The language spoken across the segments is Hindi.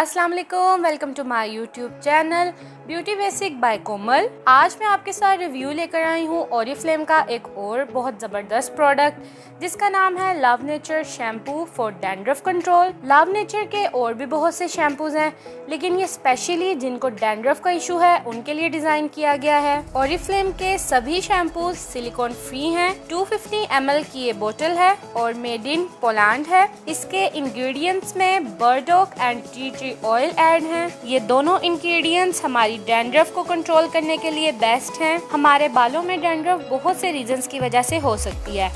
अस्सलाम वालेकुम, welcome to my YouTube channel beauty basic by Komal. आज मैं आपके साथ रिव्यू लेकर आई हूँ ओरिफ्लेम का एक और बहुत ज़बरदस्त प्रोडक्ट जिसका नाम है love nature shampoo for dandruff control. Love nature के और भी बहुत से शैम्पूज हैं, लेकिन ये स्पेशली जिनको डैंड्रफ का इशू है उनके लिए डिज़ाइन किया गया है। ओरिफ्लेम के सभी शैम्पूज सिलिकॉन फ्री हैं। 250 ml की ये बोतल है और मेड इन पोलैंड है। इसके इंग्रेडिएंट्स में burdock and tea tree oil add हैं। ये दोनों इंग्रेडिएंट्स हमारी डैंड्रफ को कंट्रोल करने के लिए बेस्ट हैं। हमारे बालों में डैंड्रफ बहुत से रीजंस की वजह से हो सकती है।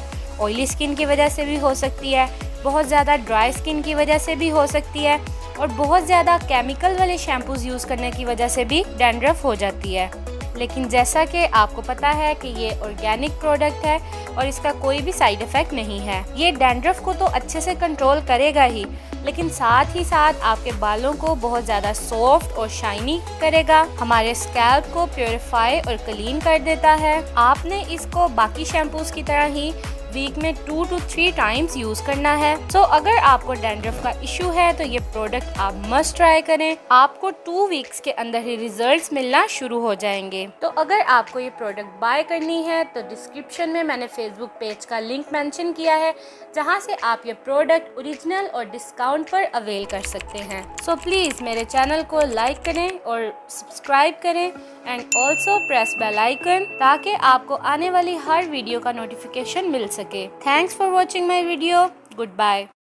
ऑयली स्किन की वजह से भी हो सकती है, बहुत ज़्यादा ड्राई स्किन की वजह से भी हो सकती है और बहुत ज़्यादा केमिकल वाले शैम्पूज यूज़ करने की वजह से भी डैंड्रफ हो जाती है। लेकिन जैसा कि आपको पता है कि ये ऑर्गेनिक प्रोडक्ट है और इसका कोई भी साइड इफ़ेक्ट नहीं है। ये डैंड्रफ को तो अच्छे से कंट्रोल करेगा ही, लेकिन साथ ही साथ आपके बालों को बहुत ज़्यादा सॉफ्ट और शाइनी करेगा। हमारे स्कैल्प को प्योरीफाई और क्लीन कर देता है। आपने इसको बाकी शैम्पूज की तरह ही वीक में 2 to 3 टाइम्स यूज करना है। सो अगर आपको डैंड्रफ का इशू है तो ये प्रोडक्ट आप मस्ट ट्राई करें। आपको 2 वीक्स के अंदर ही रिजल्ट्स मिलना शुरू हो जाएंगे। तो अगर आपको ये प्रोडक्ट बाय करनी है तो डिस्क्रिप्शन में मैंने फेसबुक पेज का लिंक मेंशन किया है, जहां से आप ये प्रोडक्ट ओरिजिनल और डिस्काउंट पर अवेल कर सकते हैं। सो प्लीज मेरे चैनल को लाइक करें और सब्सक्राइब करें and also press bell icon ताकि आपको आने वाली हर वीडियो का नोटिफिकेशन मिल सके। Thanks for watching my video. Goodbye.